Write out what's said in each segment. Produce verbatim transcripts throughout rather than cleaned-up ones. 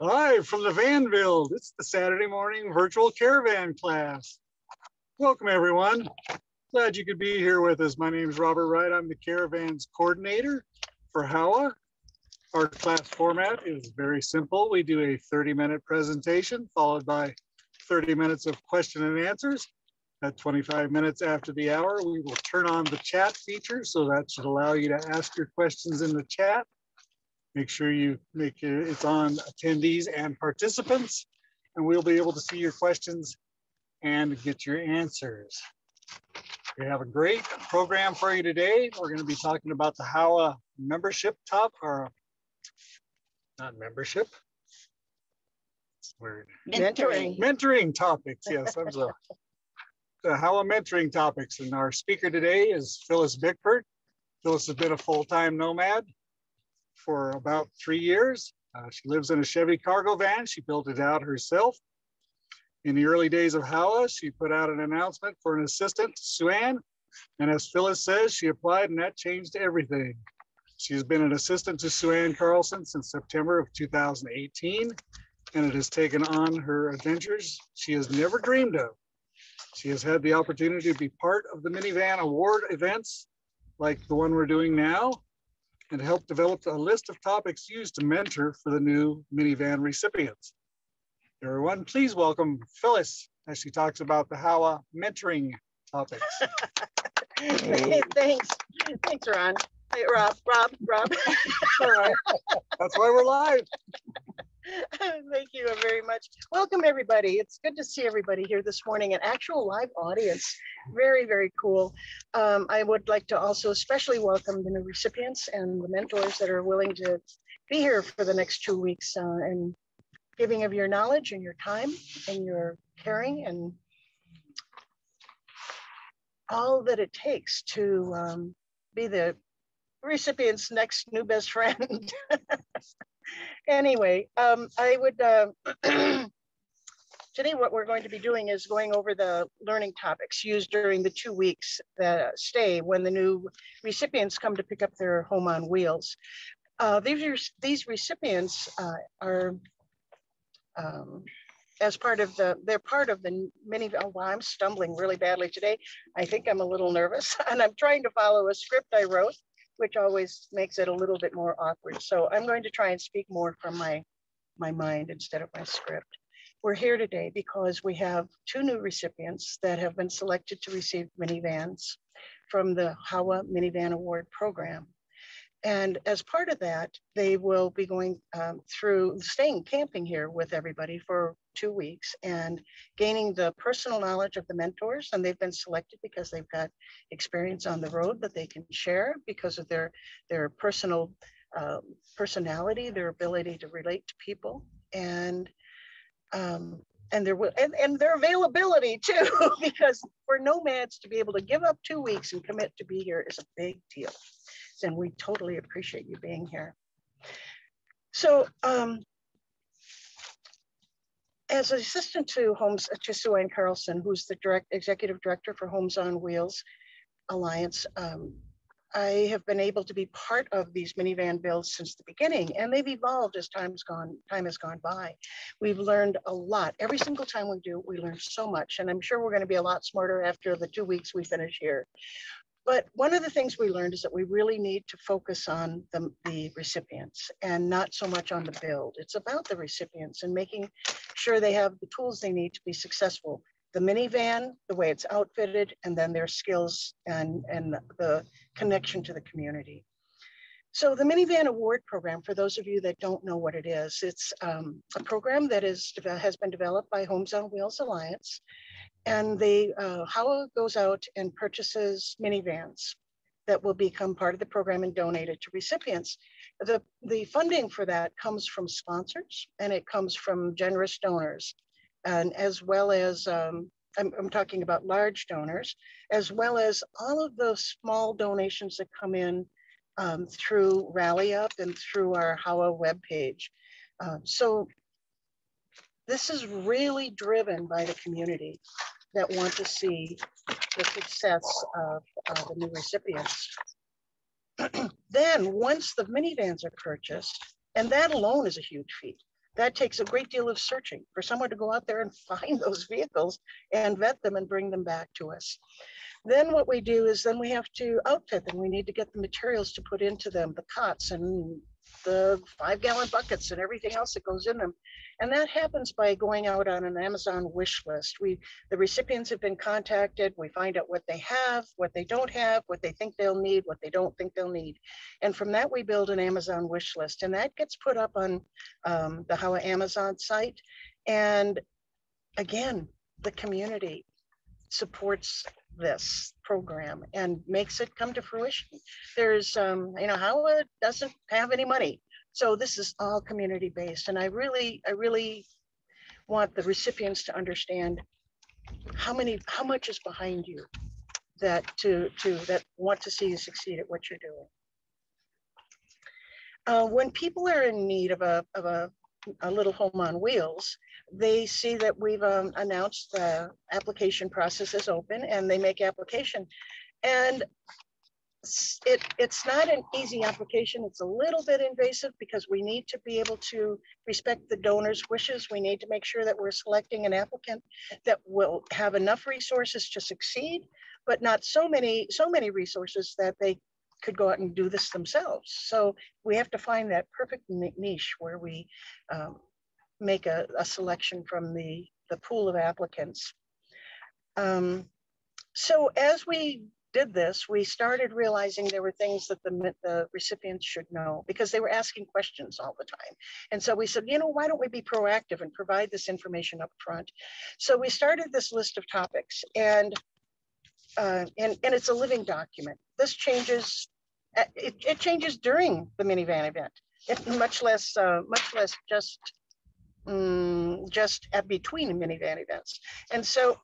Live from the Vanville, it's the Saturday morning virtual caravan class. Welcome everyone. Glad you could be here with us. My name is Robert Wright. I'm the caravans coordinator for H A W A. Our class format is very simple. We do a thirty minute presentation followed by thirty minutes of question and answers. At twenty-five minutes after the hour, we will turn on the chat feature, so that should allow you to ask your questions in the chat. Make sure you make your, it's on attendees and participants, and we'll be able to see your questions and get your answers. We have a great program for you today. We're going to be talking about the H A W A membership top, or not membership, it's weird. Mentoring. Mentoring. Mentoring topics, yes, I'm sorry. The H A W A mentoring topics, and our speaker today is Phyllis Bickford. Phyllis has been a full-time nomad for about three years. Uh, she lives in a Chevy cargo van. She built it out herself. In the early days of H A W A, she put out an announcement for an assistant, Suanne, and as Phyllis says, she applied and that changed everything. She's been an assistant to Suanne Carlson since September of two thousand eighteen, and it has taken on her adventures she has never dreamed of. She has had the opportunity to be part of the Minivan Award events like the one we're doing now, and helped develop a list of topics used to mentor for the new minivan recipients. Everyone, please welcome Phyllis as she talks about the H A W A mentoring topics. Hey, thanks. Thanks, Ron. Hey, Rob, Rob, Rob. All right. That's why we're live. Thank you very much. Welcome everybody. It's good to see everybody here this morning, an actual live audience. Very, very cool. Um, I would like to also especially welcome the new recipients and the mentors that are willing to be here for the next two weeks uh, and giving of your knowledge and your time and your caring and all that it takes to um, be the recipient's next new best friend. Anyway, um, I would, uh, today what we're going to be doing is going over the learning topics used during the two weeks that stay when the new recipients come to pick up their home on wheels. Uh, these, are, these recipients uh, are, um, as part of the, they're part of the many, oh, wow, I'm stumbling really badly today. I think I'm a little nervous and I'm trying to follow a script I wrote, which always makes it a little bit more awkward. So I'm going to try and speak more from my, my mind instead of my script. We're here today because we have two new recipients that have been selected to receive minivans from the H A W A Minivan Award Program. And as part of that, they will be going um, through staying camping here with everybody for two weeks and gaining the personal knowledge of the mentors. And they've been selected because they've got experience on the road that they can share because of their, their personal uh, personality, their ability to relate to people, and um, and their, and, and their availability too, because for nomads to be able to give up two weeks and commit to be here is a big deal. And we totally appreciate you being here. So um, as an assistant to Homes, to Suanne Carlson, who's the direct executive director for Homes on Wheels Alliance, um, I have been able to be part of these minivan builds since the beginning, and they've evolved as time's gone, time has gone by. We've learned a lot. Every single time we do, we learn so much, and I'm sure we're gonna be a lot smarter after the two weeks we finish here. But one of the things we learned is that we really need to focus on the, the recipients and not so much on the build. It's about the recipients and making sure they have the tools they need to be successful. The minivan, the way it's outfitted, and then their skills and, and the connection to the community. So the Minivan Award Program, for those of you that don't know what it is, it's um, a program that is, has been developed by Homes on Wheels Alliance. And the uh, H A W A goes out and purchases minivans that will become part of the program and donated to recipients. The, the funding for that comes from sponsors, and it comes from generous donors, and as well as, um, I'm, I'm talking about large donors, as well as all of those small donations that come in um, through RallyUp and through our H A W A webpage. Uh, so this is really driven by the community that want to see the success of uh, the new recipients. Then once the minivans are purchased, And that alone is a huge feat. That takes a great deal of searching for someone to go out there and find those vehicles and vet them and bring them back to us. Then what we do is then we have to outfit them. We need to get the materials to put into them, the cots and the five gallon buckets and everything else that goes in them. And that happens by going out on an Amazon wish list. We, the recipients have been contacted. We find out what they have, what they don't have, what they think they'll need, what they don't think they'll need. And from that, we build an Amazon wish list. And that gets put up on um, the H O A Amazon site. And again, the community supports this program and makes it come to fruition. There's, um, you know, H O A doesn't have any money. So this is all community based. And I really, I really want the recipients to understand how many, how much is behind you that to, to that want to see you succeed at what you're doing. Uh, when people are in need of a, of a, a little home on wheels, they see that we've um, announced the application process is open and they make application. And it, it's not an easy application. It's a little bit invasive because we need to be able to respect the donor's wishes. We need to make sure that we're selecting an applicant that will have enough resources to succeed, but not so many, so many resources that they could go out and do this themselves. So we have to find that perfect niche where we um, make a, a selection from the, the pool of applicants. Um, so as we did this, we started realizing there were things that the, the recipients should know because they were asking questions all the time. And so we said, you know, why don't we be proactive and provide this information up front? So we started this list of topics and Uh, and, and it's a living document. This changes, it, it changes during the minivan event, it, much less, uh, much less just, um, just at between minivan events. And so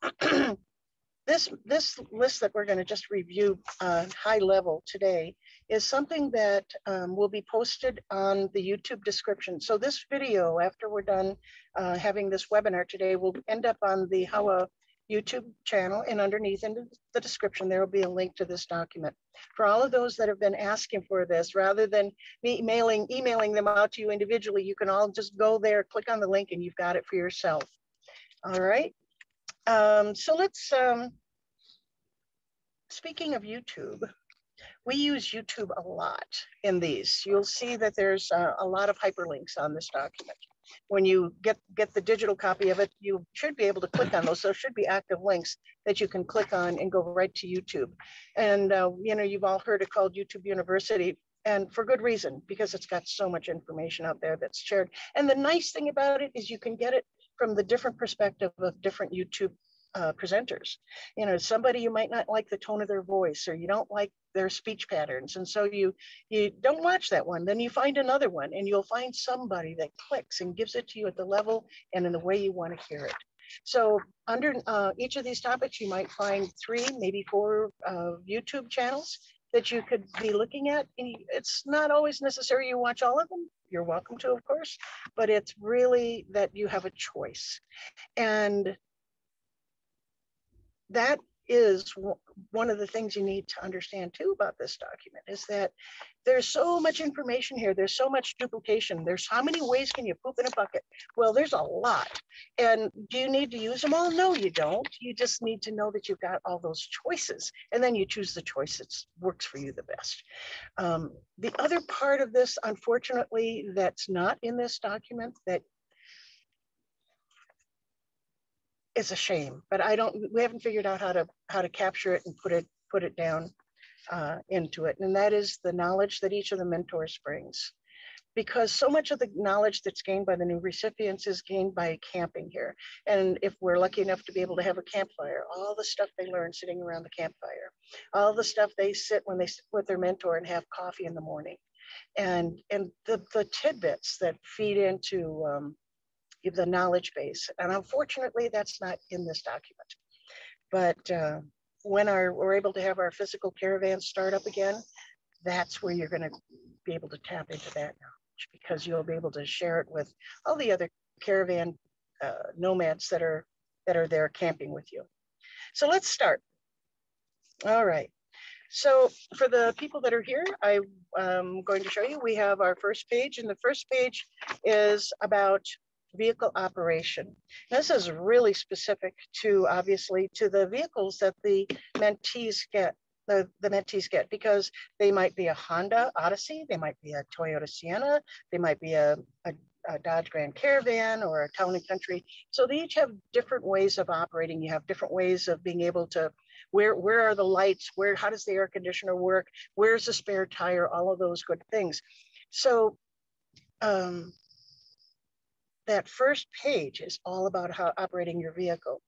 this, this list that we're gonna just review uh, high level today is something that um, will be posted on the YouTube description. So this video, after we're done uh, having this webinar today, will end up on the H O A YouTube channel, and underneath in the description, there will be a link to this document. For all of those that have been asking for this, rather than me emailing, emailing them out to you individually, you can all just go there, click on the link, and you've got it for yourself. All right. Um, so let's, um, speaking of YouTube, we use YouTube a lot in these. You'll see that there's a, a lot of hyperlinks on this document. When you get, get the digital copy of it, you should be able to click on those. So there should be active links that you can click on and go right to YouTube. And uh, you know, you've all heard it called YouTube University, and for good reason, because it's got so much information out there that's shared. And the nice thing about it is you can get it from the different perspective of different YouTube uh, presenters. You know, somebody, you might not like the tone of their voice, or you don't like their speech patterns. And so you, you don't watch that one, then you find another one, and you'll find somebody that clicks and gives it to you at the level and in the way you want to hear it. So under uh, each of these topics, you might find three, maybe four uh, YouTube channels that you could be looking at. And it's not always necessary you watch all of them. You're welcome to, of course, but it's really that you have a choice. And that is one of the things you need to understand too about this document, is that there's so much information here. There's so much duplication. There's how many ways can you poop in a bucket? Well, there's a lot. And do you need to use them all? No, you don't. You just need to know that you've got all those choices, and then you choose the choice that works for you the best. Um, the other part of this, unfortunately, that's not in this document, that it's a shame, but I don't, we haven't figured out how to how to capture it and put it put it down uh, into it. And that is the knowledge that each of the mentors brings, because so much of the knowledge that's gained by the new recipients is gained by camping here. And if we're lucky enough to be able to have a campfire, all the stuff they learn sitting around the campfire, all the stuff they sit when they sit with their mentor and have coffee in the morning, and and the, the tidbits that feed into um, give the knowledge base. And unfortunately, that's not in this document. But uh, when our, we're able to have our physical caravan start up again, that's where you're gonna be able to tap into that knowledge, because you'll be able to share it with all the other caravan uh, nomads that are, that are there camping with you. So let's start. All right. So for the people that are here, I'm um, going to show you, we have our first page, and the first page is about vehicle operation. This is really specific to, obviously, to the vehicles that the mentees get, the, the mentees get, because they might be a Honda Odyssey, they might be a Toyota Sienna, they might be a, a a Dodge Grand Caravan or a Town and Country. So they each have different ways of operating. You have different ways of being able to, where, where are the lights? Where, how does the air conditioner work? Where's the spare tire? All of those good things. So um, that first page is all about how operating your vehicle.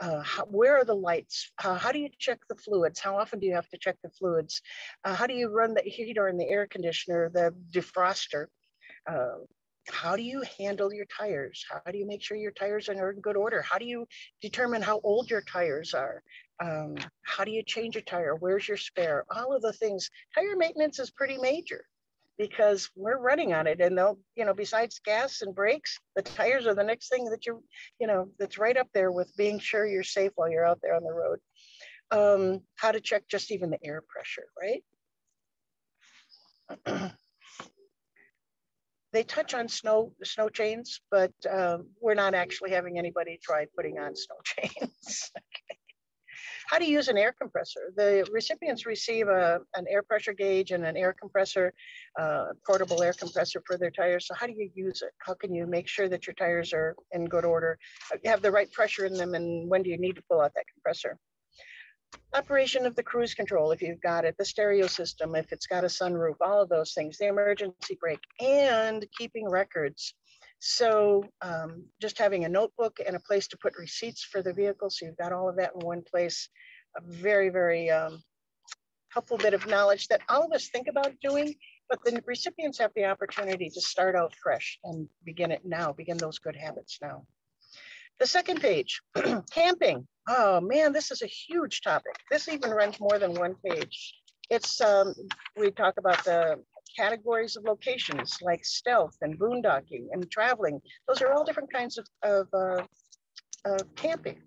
Uh, how, where are the lights? Uh, how do you check the fluids? How often do you have to check the fluids? Uh, how do you run the heater and the air conditioner, the defroster? Uh, How do you handle your tires? How do you make sure your tires are in good order? How do you determine how old your tires are? Um, how do you change a tire? Where's your spare? All of the things. Tire maintenance is pretty major because we're running on it, and they'll, you know, besides gas and brakes, the tires are the next thing that you, you know, that's right up there with being sure you're safe while you're out there on the road. Um, how to check just even the air pressure, right? They touch on snow snow chains, but um, we're not actually having anybody try putting on snow chains. Okay. How to use an air compressor. The recipients receive a, an air pressure gauge and an air compressor, uh, portable air compressor for their tires. So how do you use it? How can you make sure that your tires are in good order, have the right pressure in them, and when do you need to pull out that compressor? Operation of the cruise control, if you've got it, the stereo system, if it's got a sunroof, all of those things, the emergency brake, and keeping records. So um, just having a notebook and a place to put receipts for the vehicle, so you've got all of that in one place. A very, very um, helpful bit of knowledge that all of us think about doing, but the recipients have the opportunity to start out fresh and begin it now, begin those good habits now. The second page, camping. Oh man, this is a huge topic. This even runs more than one page. It's, um, we talk about the categories of locations like stealth and boondocking and traveling. Those are all different kinds of, of, uh, of camping.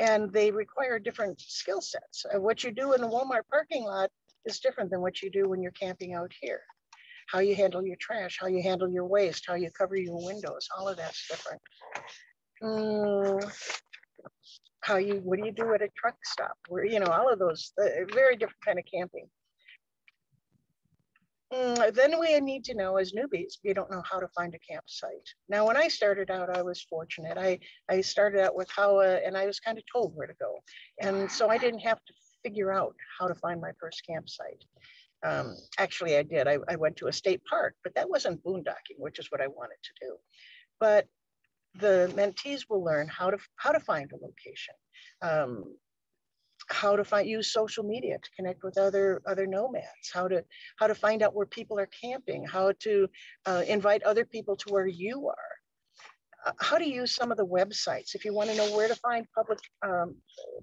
And they require different skill sets. Uh, what you do in the Walmart parking lot is different than what you do when you're camping out here. How you handle your trash, how you handle your waste, how you cover your windows, all of that's different. Mm, how you, what do you do at a truck stop? Where, you know, all of those, uh, very different kind of camping. Mm, then we need to know as newbies, we don't know how to find a campsite. Now, when I started out, I was fortunate. I, I started out with how, uh, and I was kind of told where to go. And so I didn't have to figure out how to find my first campsite. Um, actually, I did. I, I went to a state park, but that wasn't boondocking, which is what I wanted to do. But the mentees will learn how to how to find a location, um, how to find, use social media to connect with other other nomads, how to how to find out where people are camping, how to uh, invite other people to where you are, uh, how to use some of the websites if you want to know where to find public um,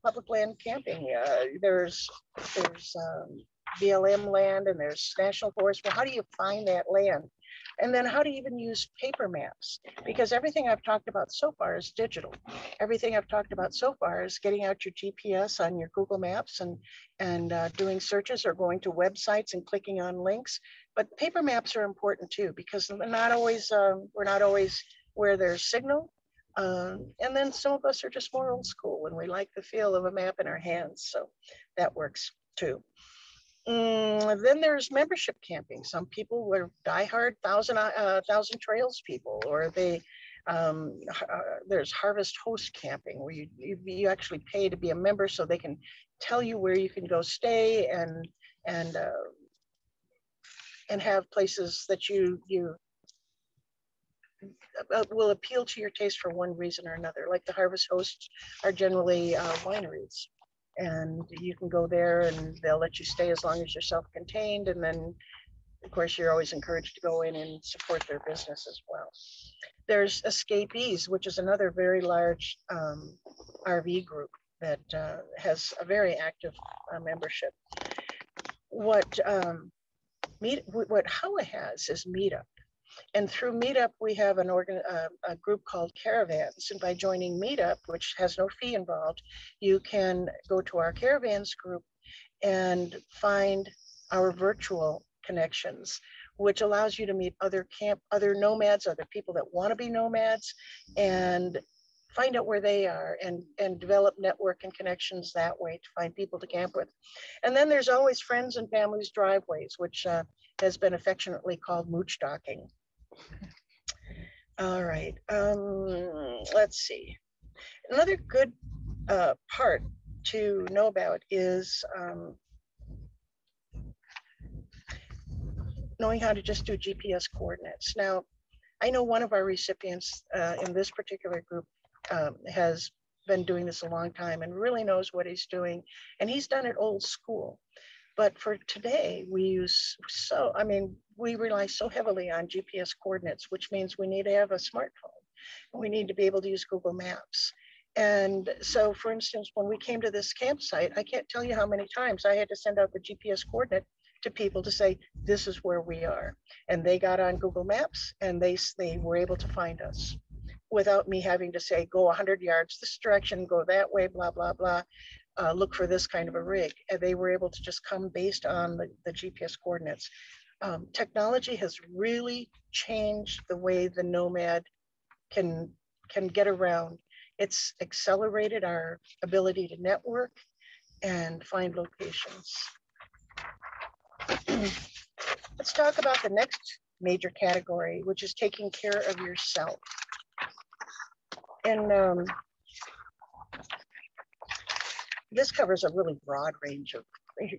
public land camping. Uh, there's there's um, B L M land and there's national forest. Well, how do you find that land? And then how to even use paper maps, because everything I've talked about so far is digital. Everything I've talked about so far is getting out your G P S on your Google Maps and, and uh, doing searches or going to websites and clicking on links. But paper maps are important too, because they're not always, um, we're not always where there's signal. Um, and then some of us are just more old school and we like the feel of a map in our hands. So that works too. Mm, then there's membership camping. Some people were diehard thousand, uh, thousand Trails people, or they, um, uh, there's Harvest Host camping where you, you, you actually pay to be a member so they can tell you where you can go stay and, and, uh, and have places that you, you uh, will appeal to your taste for one reason or another. Like the Harvest Hosts are generally uh, wineries. And you can go there and they'll let you stay as long as you're self-contained. And then, of course, you're always encouraged to go in and support their business as well. There's Escapees, which is another very large um, R V group that uh, has a very active uh, membership. What, um, meet, what H O A has is Meetup. And through Meetup, we have an organ, uh, a group called Caravans. And by joining Meetup, which has no fee involved, you can go to our Caravans group and find our virtual connections, which allows you to meet other camp, other nomads, other people that want to be nomads, and find out where they are and, and develop network and connections that way to find people to camp with. And then there's always friends and family's driveways, which uh, has been affectionately called mooch docking. All right, um, let's see. Another good uh, part to know about is um, knowing how to just do G P S coordinates. Now, I know one of our recipients uh, in this particular group um, has been doing this a long time and really knows what he's doing, and he's done it old school. But for today, we use so, I mean, we rely so heavily on G P S coordinates, which means we need to have a smartphone. We need to be able to use Google Maps. And so, for instance, when we came to this campsite, I can't tell you how many times I had to send out the G P S coordinate to people to say, this is where we are. And they got on Google Maps and they, they were able to find us without me having to say, go one hundred yards this direction, go that way, blah, blah, blah, uh, look for this kind of a rig. And they were able to just come based on the, the G P S coordinates. Um, technology has really changed the way the nomad can, can get around. It's accelerated our ability to network and find locations. Let's talk about the next major category, which is taking care of yourself. And um, this covers a really broad range of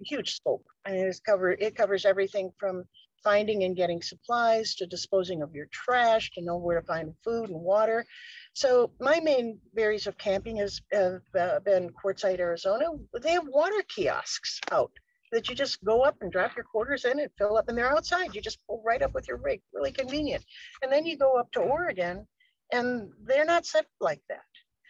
huge scope. I mean, it's cover, it covers everything from finding and getting supplies to disposing of your trash, to know where to find food and water. So my main areas of camping has have, uh, been Quartzsite, Arizona. They have water kiosks out that you just go up and drop your quarters in and fill up, and they're outside. You just pull right up with your rig, really convenient. And then you go up to Oregon and they're not set like that.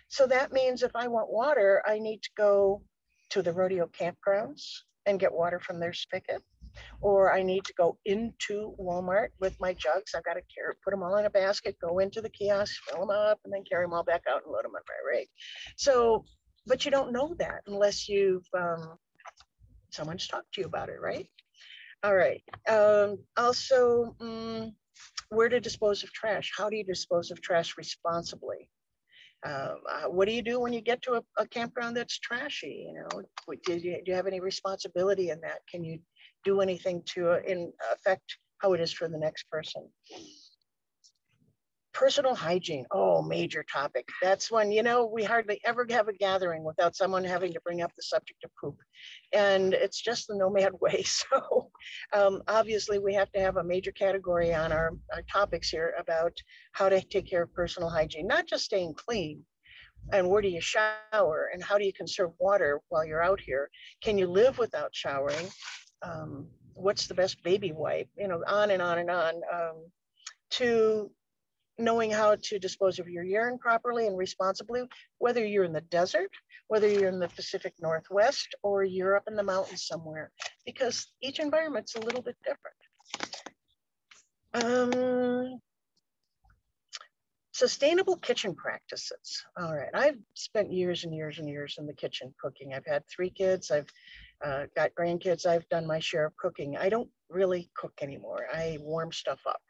So that means if I want water, I need to go to the rodeo campgrounds and get water from their spigot, or I need to go into Walmart with my jugs. I've got to carry, put them all in a basket, go into the kiosk, fill them up, and then carry them all back out and load them on my rig. So, but you don't know that unless you've, um, someone's talked to you about it, right? All right. Um, also, um, where to dispose of trash. How do you dispose of trash responsibly? Uh, uh, what do you do when you get to a, a campground that's trashy? You know, do you, do you have any responsibility in that? Can you do anything to uh, in affect how it is for the next person? Personal hygiene, oh, major topic. That's one, you know, we hardly ever have a gathering without someone having to bring up the subject of poop. And it's just the nomad way. So um, obviously we have to have a major category on our, our topics here about how to take care of personal hygiene, not just staying clean, and where do you shower and how do you conserve water while you're out here? Can you live without showering? Um, what's the best baby wipe? You know, on and on and on. Um, to knowing how to dispose of your urine properly and responsibly, whether you're in the desert, whether you're in the Pacific Northwest, or you're up in the mountains somewhere, because each environment's a little bit different. Um, sustainable kitchen practices. All right, I've spent years and years and years in the kitchen cooking. I've had three kids, I've uh, got grandkids, I've done my share of cooking. I don't really cook anymore. I warm stuff up.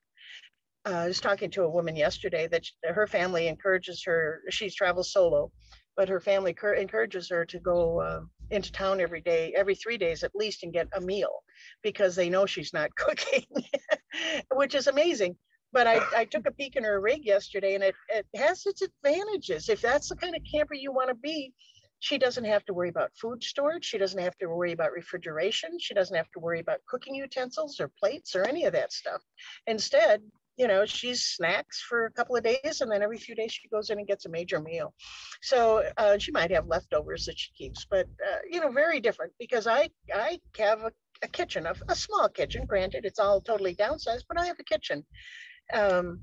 Uh, I was talking to a woman yesterday that she, her family encourages her, she travels solo, but her family encourages her to go uh, into town every day, every three days at least, and get a meal because they know she's not cooking, which is amazing. But I, I took a peek in her rig yesterday, and it, it has its advantages. If that's the kind of camper you want to be, she doesn't have to worry about food storage. She doesn't have to worry about refrigeration. She doesn't have to worry about cooking utensils or plates or any of that stuff. Instead, you know, she's snacks for a couple of days, and then every few days she goes in and gets a major meal. So uh, she might have leftovers that she keeps, but, uh, you know, very different, because I, I have a, a kitchen, a, a small kitchen. Granted, it's all totally downsized, but I have a kitchen. Um,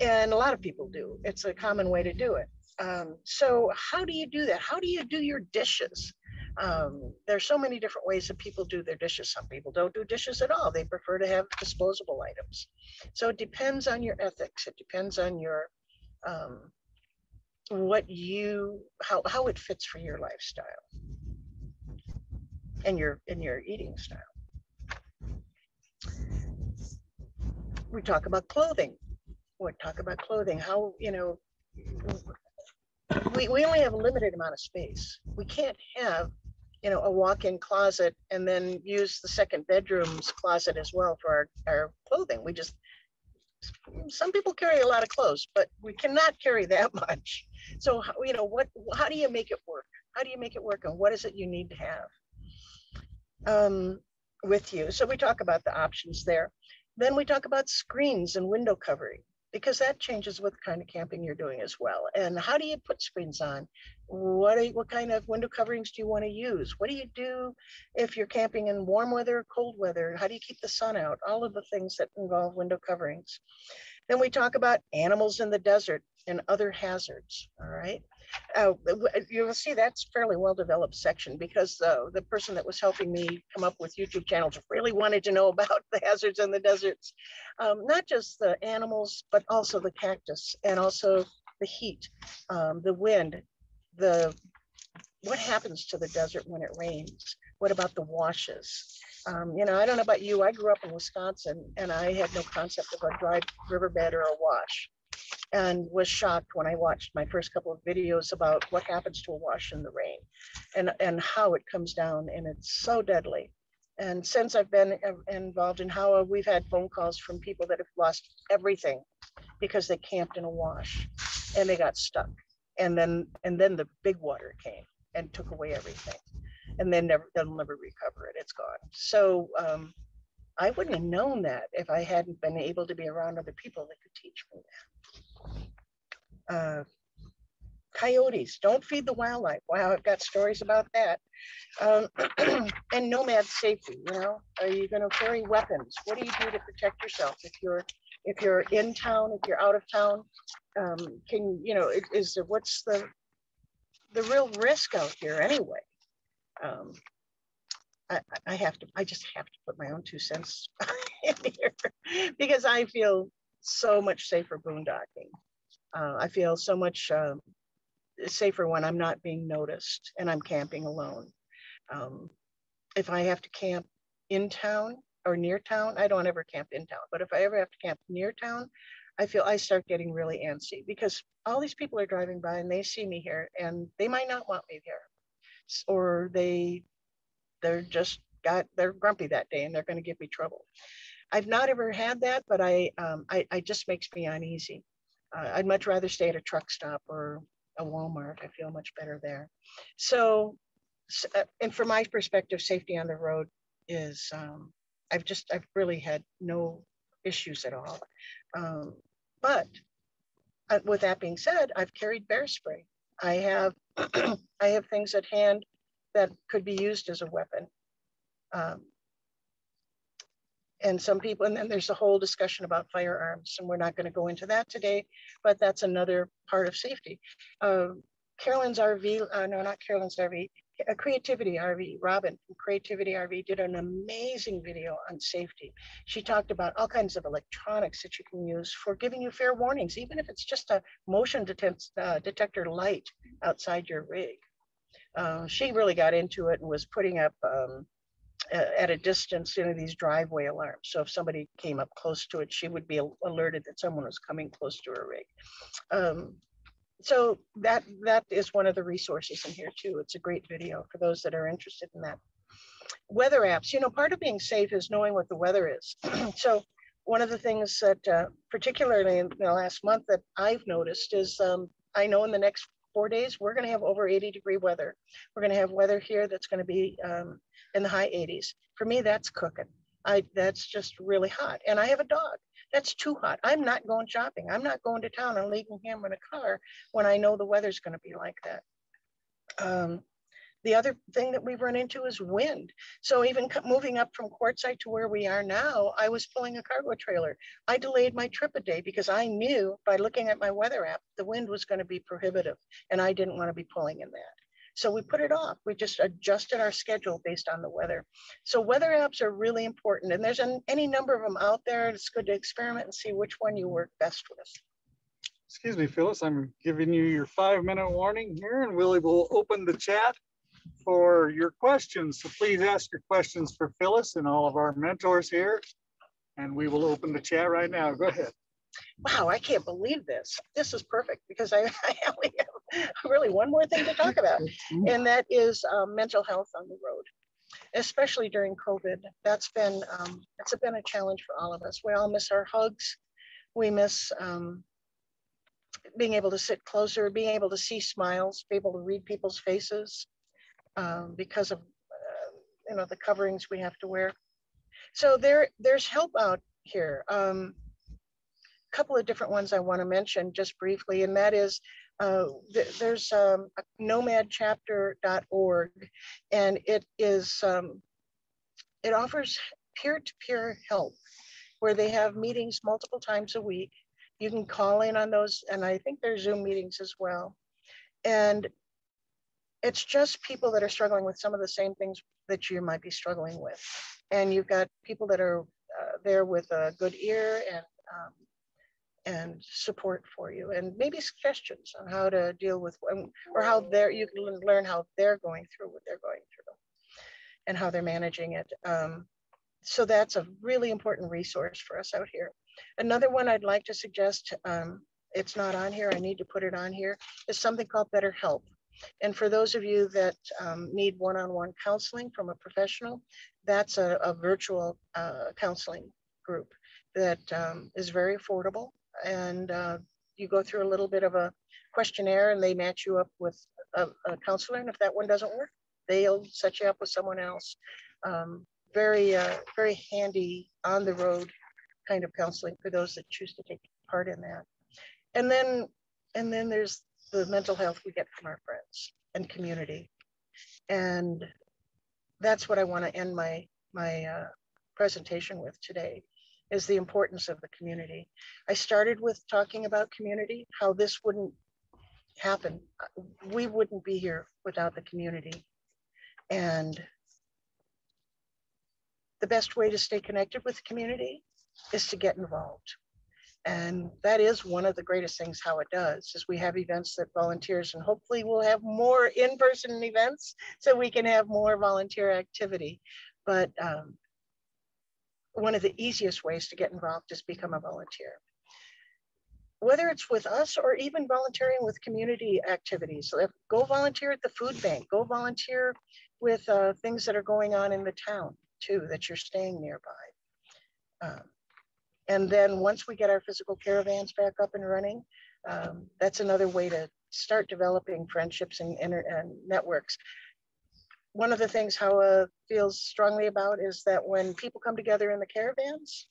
and a lot of people do. It's a common way to do it. Um, so how do you do that? How do you do your dishes? Um, there's so many different ways that people do their dishes. Some people don't do dishes at all. They prefer to have disposable items. So it depends on your ethics. It depends on your, um, what you, how, how it fits for your lifestyle. and your and your eating style. We talk about clothing. We talk about clothing. How, you know, we we only have a limited amount of space. We can't have, you know, a walk-in closet and then use the second bedroom's closet as well for our, our clothing. We just, some people carry a lot of clothes, but we cannot carry that much. So, you know, what, how do you make it work? How do you make it work? And what is it you need to have um, with you? So we talk about the options there. Then we talk about screens and window covering, because that changes what kind of camping you're doing as well. And how do you put screens on? What are you, what kind of window coverings do you want to use? What do you do if you're camping in warm weather or cold weather? How do you keep the sun out? All of the things that involve window coverings. Then we talk about animals in the desert and other hazards, all right? Uh, you'll see that's fairly well-developed section, because uh, the person that was helping me come up with YouTube channels really wanted to know about the hazards in the deserts, um, not just the animals, but also the cactus, and also the heat, um, the wind, the what happens to the desert when it rains? What about the washes? Um, you know, I don't know about you, I grew up in Wisconsin, and I had no concept of a dry riverbed or a wash, and was shocked when I watched my first couple of videos about what happens to a wash in the rain and, and how it comes down, and it's so deadly. And since I've been involved in how we've had phone calls from people that have lost everything because they camped in a wash and they got stuck. And then, and then the big water came and took away everything, and then never, they'll never recover it, it's gone. So um, I wouldn't have known that if I hadn't been able to be around other people that could teach me that. Uh, coyotes, don't feed the wildlife. Wow, I've got stories about that. Um, and nomad safety, you know, are you going to carry weapons? What do you do to protect yourself if you're if you're in town, if you're out of town? Um, can you know? Is there, what's the the real risk out here anyway? Um, I, I have to. I just have to put my own two cents in here, because I feel so much safer boondocking. Uh, I feel so much uh, safer when I'm not being noticed and I'm camping alone. Um, if I have to camp in town or near town, I don't ever camp in town, but if I ever have to camp near town, I feel I start getting really antsy, because all these people are driving by and they see me here and they might not want me there, or they, they're just got, they're grumpy that day and they're going to give me trouble. I've not ever had that, but I, um, I, I just makes me uneasy. Uh, I'd much rather stay at a truck stop or a Walmart. I feel much better there. So, uh, and from my perspective, safety on the road is, um, I've just, I've really had no issues at all. Um, but uh, with that being said, I've carried bear spray. I have, I have things at hand that could be used as a weapon. Um, And some people, and then there's a whole discussion about firearms, and we're not going to go into that today, but that's another part of safety. Uh, Carolyn's R V, uh, no, not Carolyn's R V, a Creativity R V, Robin from Creativity R V did an amazing video on safety. She talked about all kinds of electronics that you can use for giving you fair warnings, even if it's just a motion detect, uh, detector light outside your rig. Uh, she really got into it and was putting up, um, at a distance, you know, these driveway alarms. So if somebody came up close to it, she would be alerted that someone was coming close to her rig. Um, so that that is one of the resources in here too. It's a great video for those that are interested in that. Weather apps, you know, part of being safe is knowing what the weather is. So one of the things that uh, particularly in the last month that I've noticed is um, I know in the next four days, we're going to have over eighty degree weather. We're going to have weather here that's going to be um, in the high eighties. For me, that's cooking. I, that's just really hot. And I have a dog. That's too hot. I'm not going shopping. I'm not going to town and leaving him in a car when I know the weather's going to be like that. Um, the other thing that we've run into is wind. So even moving up from Quartzsite to where we are now, I was pulling a cargo trailer. I delayed my trip a day because I knew by looking at my weather app, the wind was going to be prohibitive, and I didn't want to be pulling in that. So we put it off. We just adjusted our schedule based on the weather. So weather apps are really important, and there's an, any number of them out there. It's good to experiment and see which one you work best with. Excuse me, Phyllis, I'm giving you your five minute warning here, and Willie will open the chat for your questions. So please ask your questions for Phyllis and all of our mentors here. And we will open the chat right now. Go ahead. Wow, I can't believe this. This is perfect because I, I only have really one more thing to talk about. And that is um, mental health on the road, especially during COVID. That's been, um, that's been a challenge for all of us. We all miss our hugs. We miss um, being able to sit closer, being able to see smiles, be able to read people's faces um, because of, uh, you know, the coverings we have to wear. So there, there's help out here. Um, couple of different ones I want to mention just briefly, and that is uh, th there's um, nomad chapter dot org, and it is um, it offers peer-to-peer help where they have meetings multiple times a week. You can call in on those, and I think there's Zoom meetings as well. And it's just people that are struggling with some of the same things that you might be struggling with, and you've got people that are uh, there with a good ear and um, and support for you, and maybe suggestions on how to deal with, or how they're, you can learn how they're going through what they're going through and how they're managing it. Um, so that's a really important resource for us out here. Another one I'd like to suggest, um, it's not on here, I need to put it on here, is something called Better Help. And for those of you that um, need one-on-one counseling from a professional, that's a, a virtual uh, counseling group that um, is very affordable. And uh, you go through a little bit of a questionnaire, and they match you up with a, a counselor. And if that one doesn't work, they'll set you up with someone else. Um, very, uh, very handy on the road kind of counseling for those that choose to take part in that. And then, and then there's the mental health we get from our friends and community. And that's what I want to end my my uh, presentation with today, is the importance of the community. I started with talking about community, how this wouldn't happen. We wouldn't be here without the community. And the best way to stay connected with the community is to get involved. And that is one of the greatest things how it does, is we have events that volunteers, and hopefully we'll have more in-person events so we can have more volunteer activity. But um, one of the easiest ways to get involved is become a volunteer. Whether it's with us or even volunteering with community activities. So if, go volunteer at the food bank, go volunteer with uh, things that are going on in the town too, that you're staying nearby. Um, and then once we get our physical caravans back up and running, um, that's another way to start developing friendships and, and, and networks. One of the things H A W A feels strongly about is that when people come together in the caravans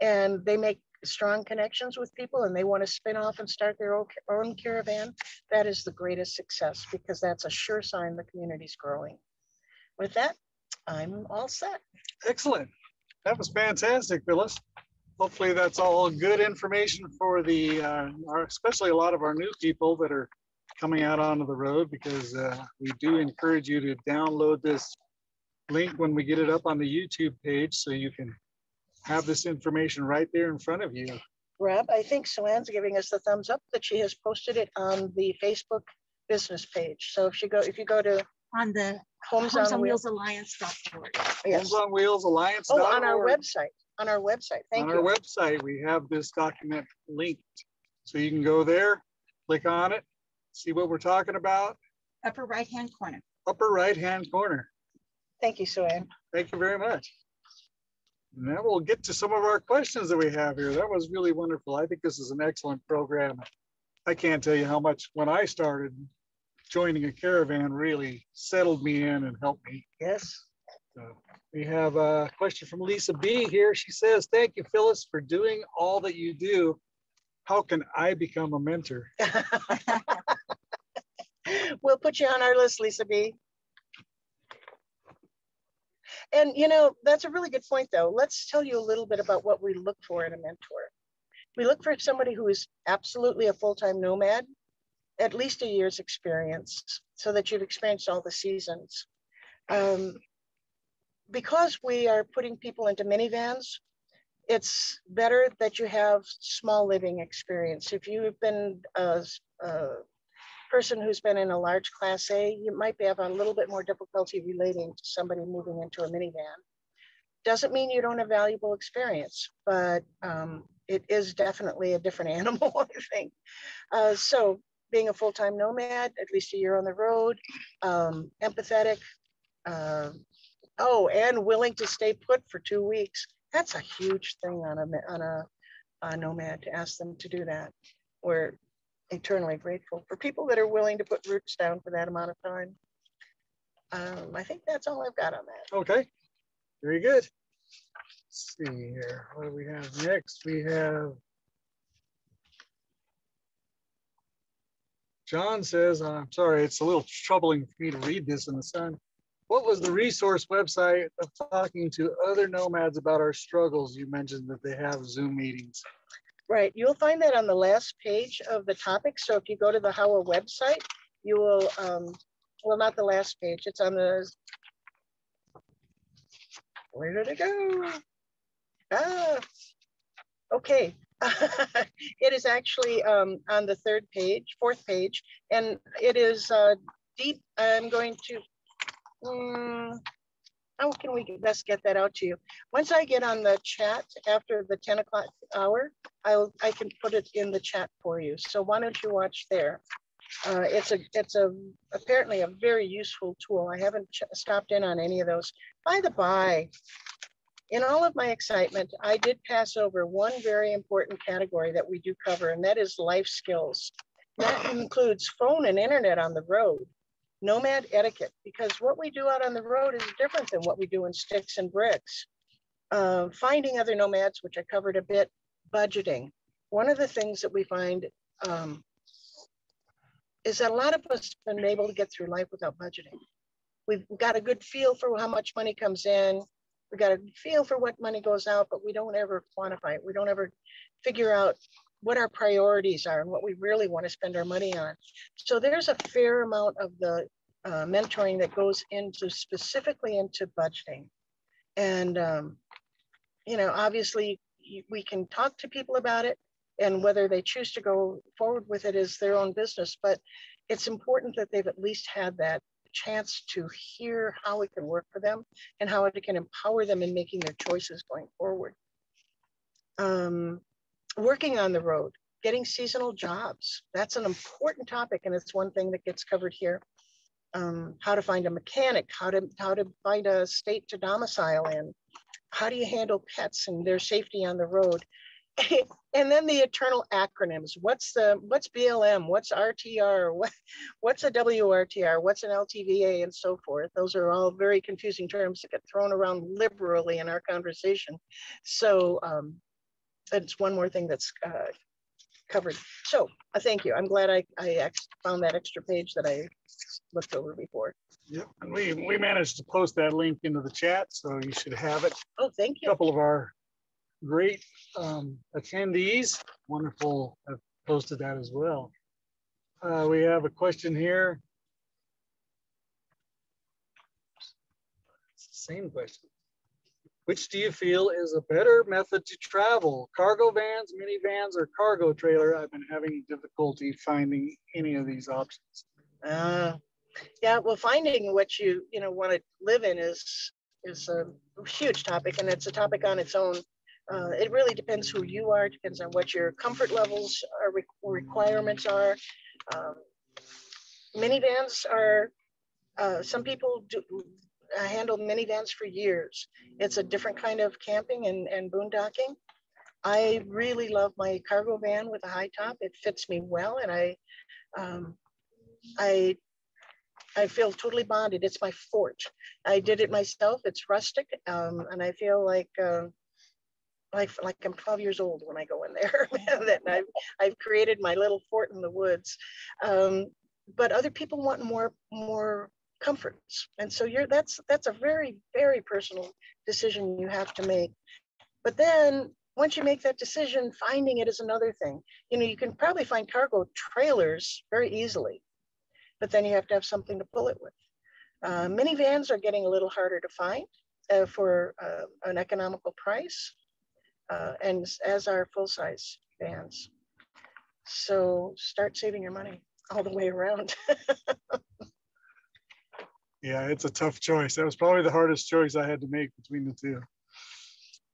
and they make strong connections with people and they want to spin off and start their own caravan, that is the greatest success, because that's a sure sign the community's growing. With that, I'm all set. Excellent. That was fantastic, Phyllis. Hopefully that's all good information for the, uh, our, especially a lot of our new people that are coming out onto the road, because uh, we do encourage you to download this link when we get it up on the YouTube page, so you can have this information right there in front of you. Rob, I think Suanne's giving us the thumbs up that she has posted it on the Facebook business page. So if you go, if you go to on the Homes, Homes on, on Wheels Alliance dot org. Yes. Homes on Wheels Alliance. Oh, on our website. On our website. Thank you. On our website, we have this document linked, so you can go there, click on it. See what we're talking about? Upper right-hand corner. Upper right-hand corner. Thank you, Suanne. Thank you very much. Now we'll get to some of our questions that we have here. That was really wonderful. I think this is an excellent program. I can't tell you how much, when I started joining a caravan, really settled me in and helped me. Yes. So we have a question from Lisa B here. She says, thank you, Phyllis, for doing all that you do. How can I become a mentor? We'll put you on our list, Lisa B. And you know, that's a really good point though. Let's tell you a little bit about what we look for in a mentor. We look for somebody who is absolutely a full-time nomad, at least a year's experience, so that you've experienced all the seasons. Um, because we are putting people into minivans, it's better that you have small living experience. If you have been uh, uh, person who's been in a large Class A, you might have a little bit more difficulty relating to somebody moving into a minivan. Doesn't mean you don't have valuable experience, but um, it is definitely a different animal, I think. Uh, so being a full-time nomad, at least a year on the road, um, empathetic, uh, oh, and willing to stay put for two weeks. That's a huge thing on a, on a, a nomad, to ask them to do that. We're eternally grateful for people that are willing to put roots down for that amount of time. Um, I think that's all I've got on that. Okay. Very good. Let's see here. What do we have next? We have John says, I'm sorry, it's a little troubling for me to read this in the sun. What was the resource website of talking to other nomads about our struggles? You mentioned that they have Zoom meetings. Right. You'll find that on the last page of the topic. So if you go to the H O W A website, you will, um, well, not the last page, it's on the, where did it go? Ah, okay. It is actually um, on the third page, fourth page, and it is uh, deep. I'm going to, um, how can we best get that out to you? Once I get on the chat after the ten o'clock hour, I'll, I can put it in the chat for you. So why don't you watch there? Uh, it's a, it's a, apparently a very useful tool. I haven't ch stopped in on any of those. By the by, in all of my excitement, I did pass over one very important category that we do cover, and that is life skills. That includes phone and internet on the road, nomad etiquette, because what we do out on the road is different than what we do in sticks and bricks. Uh, finding other nomads, which I covered a bit, budgeting. One of the things that we find, um, is that a lot of us have been able to get through life without budgeting. We've got a good feel for how much money comes in. We've got a feel for what money goes out, but we don't ever quantify it. We don't ever figure out what our priorities are and what we really want to spend our money on. So there's a fair amount of the uh, mentoring that goes into specifically into budgeting. And, um, you know, obviously we can talk to people about it, and whether they choose to go forward with it is their own business, but it's important that they've at least had that chance to hear how it can work for them and how it can empower them in making their choices going forward. Um, working on the road, getting seasonal jobs. That's an important topic, and it's one thing that gets covered here. Um, how to find a mechanic, how to, how to find a state to domicile in, how do you handle pets and their safety on the road. And then the eternal acronyms. What's the, what's B L M? What's R T R? What, what's a W R T R? What's an L T V A? And so forth. Those are all very confusing terms that get thrown around liberally in our conversation. So um, it's one more thing that's uh, covered. So uh, thank you. I'm glad I, I found that extra page that I looked over before. Yep. And we, we managed to post that link into the chat, so you should have it. Oh, thank you. A couple of our great um, attendees, wonderful, have posted that as well. Uh, we have a question here. It's the same question. Which do you feel is a better method to travel? Cargo vans, minivans, or cargo trailer? I've been having difficulty finding any of these options. Uh, yeah, well, finding what you, you know, want to live in is, is a huge topic, and it's a topic on its own. Uh, it really depends who you are, depends on what your comfort levels or re requirements are. Um, minivans are, uh, some people do, uh, handle minivans for years. It's a different kind of camping and, and boondocking. I really love my cargo van with a high top. It fits me well, and I, um, I, I feel totally bonded. It's my fort. I did it myself. It's rustic, um, and I feel like... Uh, Like, like I'm twelve years old when I go in there. That I've, I've created my little fort in the woods. Um, but other people want more, more comforts. And so you're, that's, that's a very, very personal decision you have to make. But then once you make that decision, finding it is another thing. You know, you can probably find cargo trailers very easily, but then you have to have something to pull it with. Uh, minivans are getting a little harder to find uh, for uh, an economical price. Uh, and as our full-size vans. So start saving your money. all the way around. Yeah, it's a tough choice. That was probably the hardest choice I had to make between the two.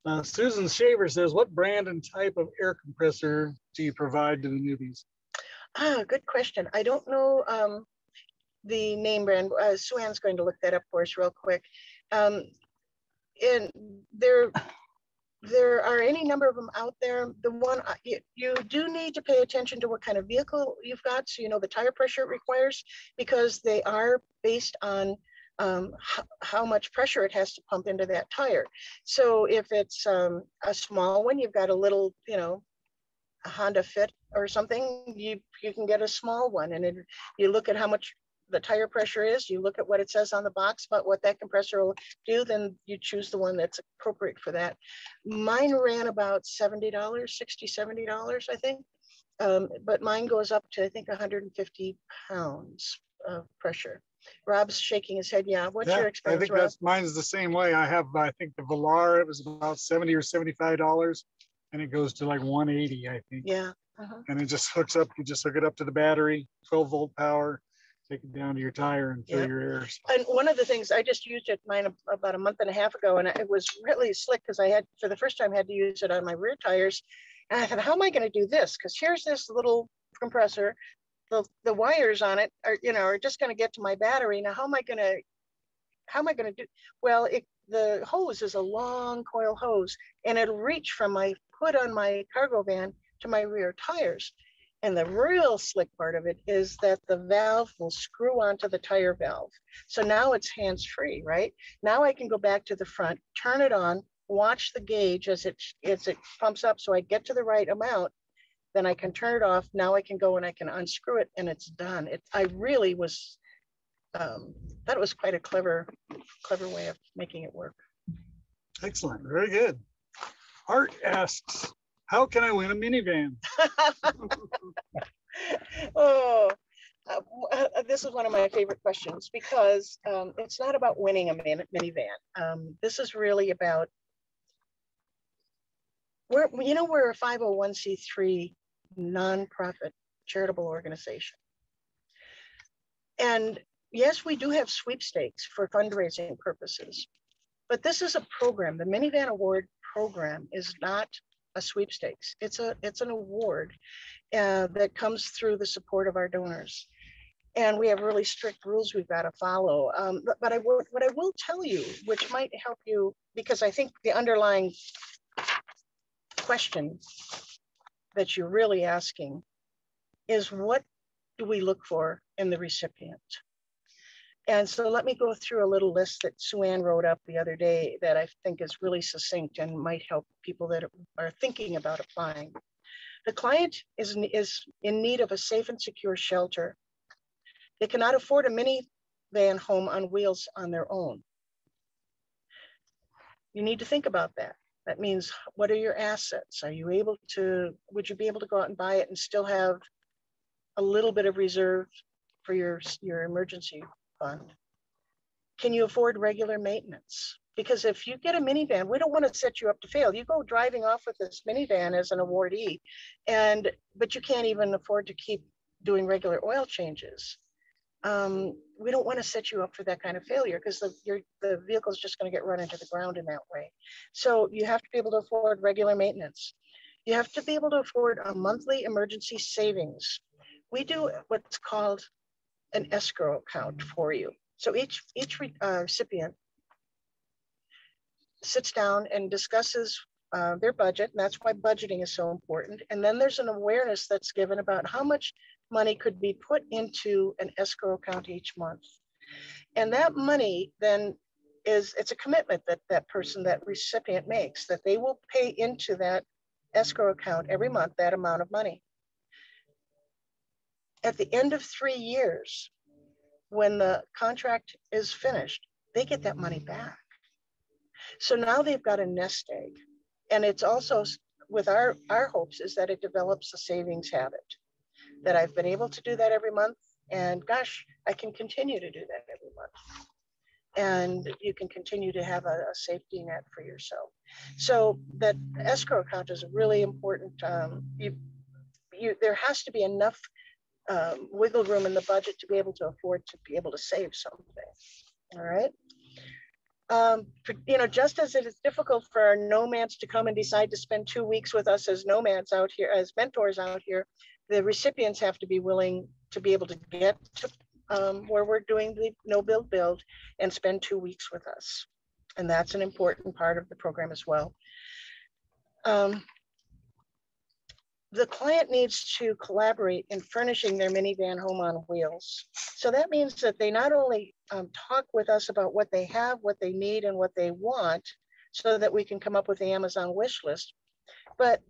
Uh, Susan Shaver says, what brand and type of air compressor do you provide to the newbies? Ah, good question. I don't know um, the name brand. Uh, Suanne's going to look that up for us real quick. Um, and there, there are any number of them out there. The one, you, you do need to pay attention to what kind of vehicle you've got, so you know the tire pressure it requires, because they are based on Um, how much pressure it has to pump into that tire. So if it's um, a small one, you've got a little, you know, a Honda Fit or something, you, you can get a small one. And it, you look at how much the tire pressure is, you look at what it says on the box about what that compressor will do, then you choose the one that's appropriate for that. Mine ran about seventy dollars, sixty, seventy dollars, I think. Um, but mine goes up to, I think, one hundred fifty pounds of pressure. Rob's shaking his head. Yeah, what's yeah, your experience? I think Rob? That's mine's the same way. I have, I think the Velar, it was about seventy or seventy-five dollars, and it goes to like one eighty, I think. Yeah. Uh-huh. And it just hooks up. You just hook it up to the battery, twelve volt power, take it down to your tire, and fill yep. your air. And one of the things I just used it mine about a month and a half ago, and it was really slick because I had for the first time had to use it on my rear tires, and I thought, how am I going to do this? Because here's this little compressor. The, the wires on it are, you know, are just going to get to my battery. Now, how am I going to, how am I going to do? Well, it, the hose is a long coil hose, and it'll reach from my hood on my cargo van to my rear tires. And the real slick part of it is that the valve will screw onto the tire valve. So now it's hands-free, right? Now I can go back to the front, turn it on, watch the gauge as it, as it pumps up so I get to the right amount. Then I can turn it off. Now I can go and I can unscrew it, and it's done. It, I really was, um, that was quite a clever, clever way of making it work. Excellent, very good. Art asks, how can I win a minivan? Oh, uh, this is one of my favorite questions, because um, it's not about winning a min minivan. Um, this is really about, we're, you know, we're a five oh one c three nonprofit charitable organization. And yes, we do have sweepstakes for fundraising purposes, but this is a program. The Minivan Award program is not a sweepstakes. It's a, it's an award uh, that comes through the support of our donors. And we have really strict rules we've got to follow. Um, but but I will, what I will tell you, which might help you, because I think the underlying question that you're really asking is, what do we look for in the recipient? And so let me go through a little list that Suanne wrote up the other day that I think is really succinct and might help people that are thinking about applying. The client is, is in need of a safe and secure shelter. They cannot afford a minivan home on wheels on their own. You need to think about that. That means, what are your assets? Are you able to, would you be able to go out and buy it and still have a little bit of reserve for your, your emergency fund? Can you afford regular maintenance? Because if you get a minivan, we don't want to set you up to fail. You go driving off with this minivan as an awardee, and but you can't even afford to keep doing regular oil changes. Um, we don't want to set you up for that kind of failure, because the, your, the vehicle is just going to get run into the ground in that way. So you have to be able to afford regular maintenance. You have to be able to afford a monthly emergency savings. We do what's called an escrow account for you. So each, each re, uh, recipient sits down and discusses uh, their budget, and that's why budgeting is so important. And then there's an awareness that's given about how much money could be put into an escrow account each month. And that money then is, it's a commitment that that person, that recipient makes, that they will pay into that escrow account every month, that amount of money. At the end of three years, when the contract is finished, they get that money back. So now they've got a nest egg. And it's also, with our, our hopes, is that it develops a savings habit, that I've been able to do that every month, and gosh, I can continue to do that every month. And you can continue to have a, a safety net for yourself. So that escrow account is really important. Um, you, you, there has to be enough um, wiggle room in the budget to be able to afford to be able to save something. All right. Um, you know, just as it is difficult for our nomads to come and decide to spend two weeks with us as nomads out here, as mentors out here, the recipients have to be willing to be able to get to um, where we're doing the no build build and spend two weeks with us. And that's an important part of the program as well. Um, the client needs to collaborate in furnishing their minivan home on wheels. So that means that they not only um, talk with us about what they have, what they need, and what they want, so that we can come up with the Amazon wish list, but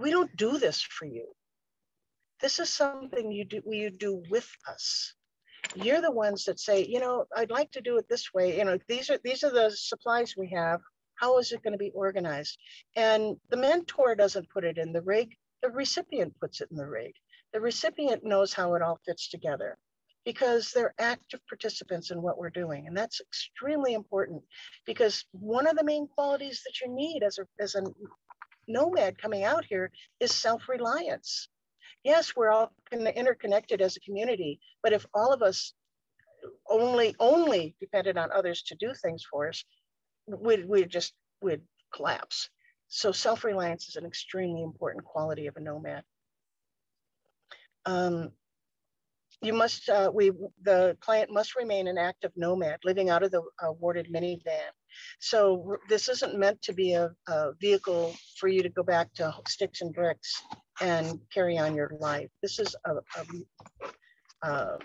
we don't do this for you. This is something you do, you do with us. You're the ones that say, you know, I'd like to do it this way. You know, these are, these are the supplies we have. How is it going to be organized? And the mentor doesn't put it in the rig. The recipient puts it in the rig. The recipient knows how it all fits together because they're active participants in what we're doing. And that's extremely important because one of the main qualities that you need as a, as a nomad coming out here is self-reliance. Yes, we're all interconnected as a community, but if all of us only, only depended on others to do things for us, We'd, we'd just would collapse. So self-reliance is an extremely important quality of a nomad. Um, you must, uh, we, the client must remain an active nomad living out of the awarded minivan. So this isn't meant to be a, a vehicle for you to go back to sticks and bricks and carry on your life. This is a, a uh,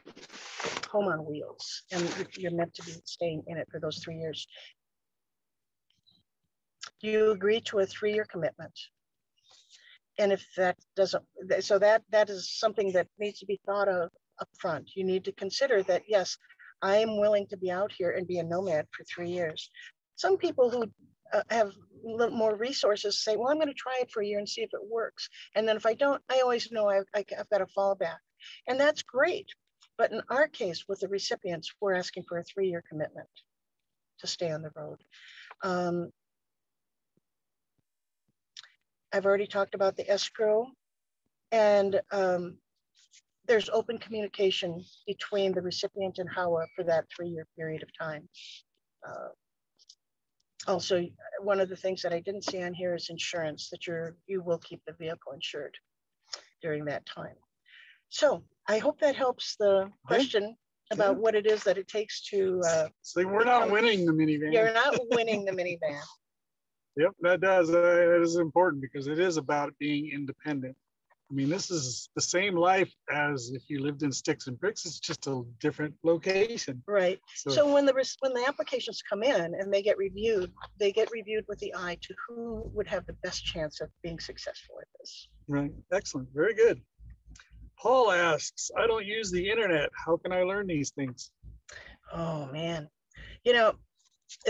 home on wheels, and you're meant to be staying in it for those three years. You agree to a three-year commitment. And if that doesn't, so that that is something that needs to be thought of up front. You need to consider that, yes, I am willing to be out here and be a nomad for three years. Some people who uh, have a little more resources say, well, I'm going to try it for a year and see if it works. And then if I don't, I always know I've, I've got a fallback. And that's great. But in our case, with the recipients, we're asking for a three-year commitment to stay on the road. Um, I've already talked about the escrow, and um, there's open communication between the recipient and H A W A for that three-year period of time. Uh, also, one of the things that I didn't see on here is insurance, that you're, you will keep the vehicle insured during that time. So I hope that helps the question. Okay. About yeah. what it is that it takes to- uh, so we're not winning the minivan. You're not winning the minivan. Yep, that does. Uh, that is important because it is about being independent. I mean, this is the same life as if you lived in sticks and bricks. It's just a different location. Right. So, so when the when the applications come in and they get reviewed, they get reviewed with the eye to who would have the best chance of being successful at this. Right. Excellent. Very good. Paul asks, I don't use the internet. How can I learn these things? Oh, man. You know,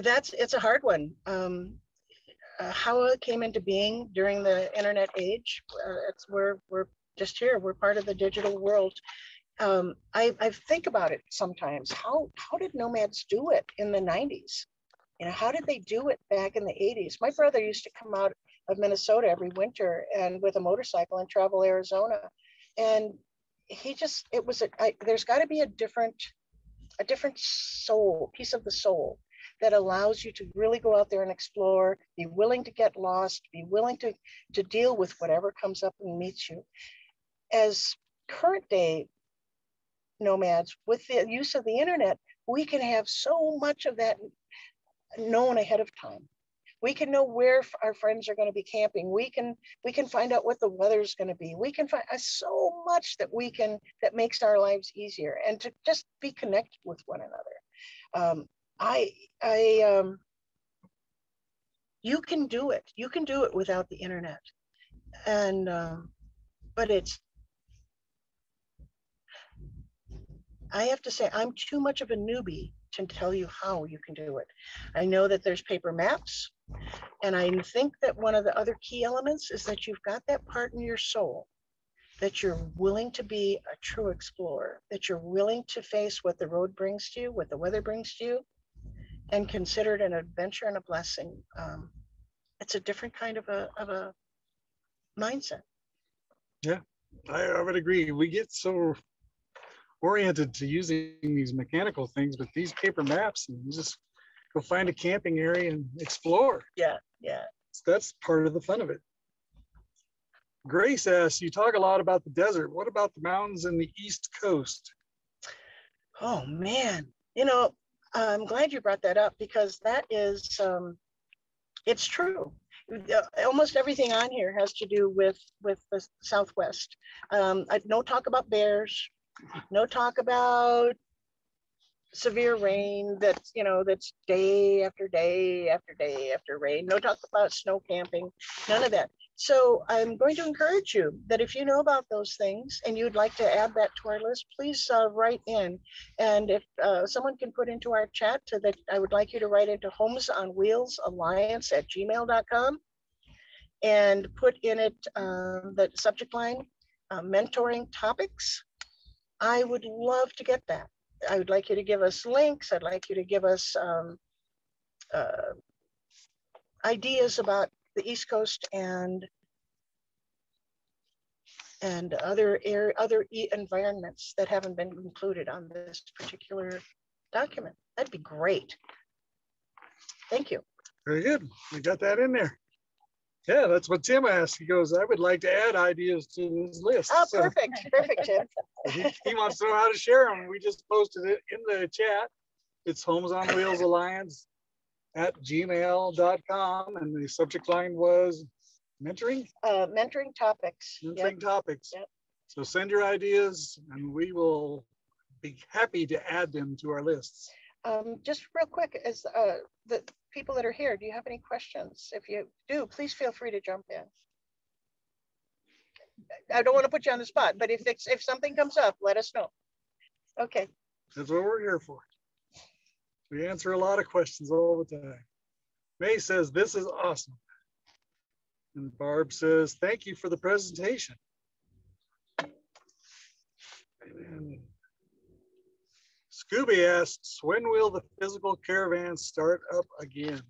that's it's a hard one. Um, Uh, how it came into being during the internet age. Uh, it's, we're, we're just here, we're part of the digital world. Um, I, I think about it sometimes, how, how did nomads do it in the nineties? You know, how did they do it back in the eighties? My brother used to come out of Minnesota every winter and with a motorcycle and travel Arizona. And he just, it was, a, I, there's gotta be a different, a different soul, piece of the soul that allows you to really go out there and explore, be willing to get lost, be willing to, to deal with whatever comes up and meets you. As current day nomads, with the use of the internet, we can have so much of that known ahead of time. We can know where our friends are going to be camping. We can, we can find out what the weather's going to be. We can find uh, so much that we can, that makes our lives easier and to just be connected with one another. Um, I, I, um, you can do it. You can do it without the internet, and um, but it's. I have to say, I'm too much of a newbie to tell you how you can do it. I know that there's paper maps, and I think that one of the other key elements is that you've got that part in your soul, that you're willing to be a true explorer, that you're willing to face what the road brings to you, what the weather brings to you, and consider it an adventure and a blessing. Um, it's a different kind of a, of a mindset. Yeah, I, I would agree. We get so oriented to using these mechanical things, but these paper maps, and you just go find a camping area and explore. Yeah, yeah. So that's part of the fun of it. Grace asks, you talk a lot about the desert. What about the mountains and the East Coast? Oh, man. You know, I'm glad you brought that up, because that is, um, it's true. Almost everything on here has to do with, with the Southwest. Um, I, no talk about bears, no talk about severe rain that's, you know, that's day after day after day after rain. No talk about snow camping, none of that. So I'm going to encourage you that if you know about those things and you'd like to add that to our list, please uh, write in. And if uh, someone can put into our chat so that I would like you to write into Homes on Wheels Alliance at gmail dot com and put in it uh, the subject line, uh, mentoring topics. I would love to get that. I would like you to give us links. I'd like you to give us um, uh, ideas about the East Coast and and other air, other e environments that haven't been included on this particular document. That'd be great. Thank you. Very good. We got that in there. Yeah, that's what Tim asked. He goes, I would like to add ideas to this list. Oh, so perfect. Perfect, Tim. he, he wants to know how to share them. We just posted it in the chat. It's Homes on Wheels Alliance at gmail dot com, and the subject line was mentoring? Uh, mentoring topics. Mentoring yep. topics. Yep. So send your ideas, and we will be happy to add them to our lists. Um, just real quick, as uh, the people that are here, do you have any questions? If you do, please feel free to jump in. I don't want to put you on the spot, but if, it's, if something comes up, let us know. Okay. That's what we're here for. We answer a lot of questions all the time. May says, this is awesome. And Barb says, thank you for the presentation. And Scooby asks, when will the physical caravan start up again?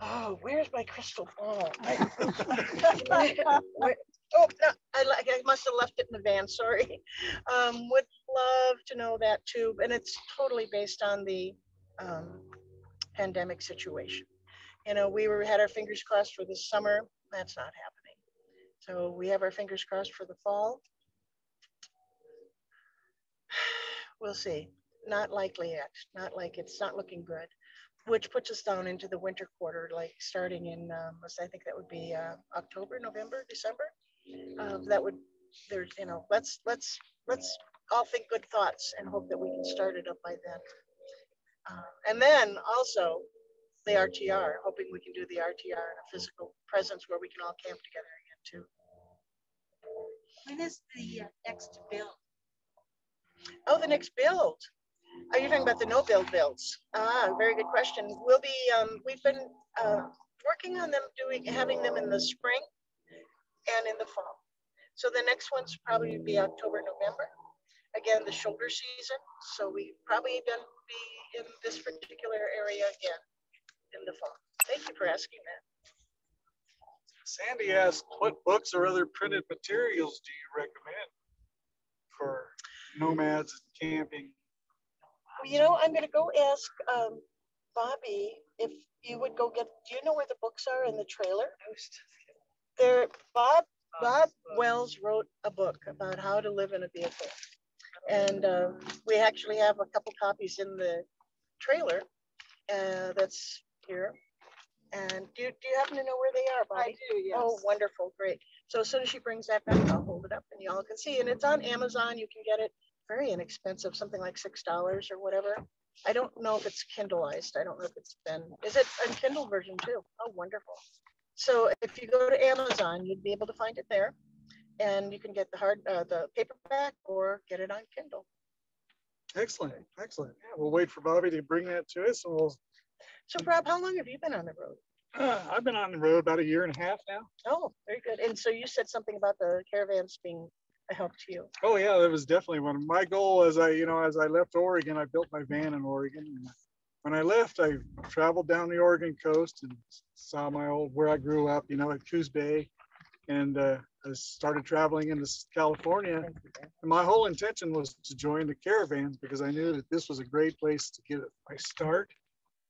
Oh, where's my crystal ball? I, Oh, no, I, I must have left it in the van, sorry. Um, would love to know that too. And it's totally based on the um, pandemic situation. You know, we were had our fingers crossed for this summer. That's not happening. So we have our fingers crossed for the fall. We'll see. Not likely yet. Not like it's not looking good, which puts us down into the winter quarter, like starting in, um, I think that would be uh, October, November, December. Um, that would, there's, you know, let's, let's, let's all think good thoughts and hope that we can start it up by then. Uh, and then also the R T R, hoping we can do the R T R in a physical presence where we can all camp together again too. When is the next build? Oh, the next build. Are you talking about the no-build builds? Ah, very good question. We'll be, um, we've been uh, working on them doing, having them in the spring and in the fall. So the next one's probably be October, November. Again, the shoulder season. So we probably gonna be in this particular area again in the fall. Thank you for asking that. Sandy asked, what books or other printed materials do you recommend for nomads and camping? You know, I'm gonna go ask um, Bobby if you would go get, do you know where the books are in the trailer? I was just There, Bob, Bob Wells wrote a book about how to live in a vehicle. And uh, we actually have a couple copies in the trailer uh, that's here. And do, do you happen to know where they are, Bobby? I do, yes. Oh, wonderful, great. So as soon as she brings that back, I'll hold it up and y'all can see. And it's on Amazon, you can get it very inexpensive, something like six dollars or whatever. I don't know if it's Kindleized. I don't know if it's been, is it a Kindle version too? Oh, wonderful. So if you go to Amazon, you'd be able to find it there, and you can get the hard, uh, the paperback, or get it on Kindle. Excellent, excellent. Yeah, we'll wait for Bobby to bring that to us, and we'll. So Rob, how long have you been on the road? Uh, I've been on the road about a year and a half now. Oh, very good. And so you said something about the caravans being a help to you. Oh yeah, that was definitely one of my goal. As I, you know, as I left Oregon, I built my van in Oregon. And when I left, I traveled down the Oregon coast and saw my old, where I grew up, you know, at Coos Bay. And uh, I I started traveling into California, and my whole intention was to join the caravans because I knew that this was a great place to get my start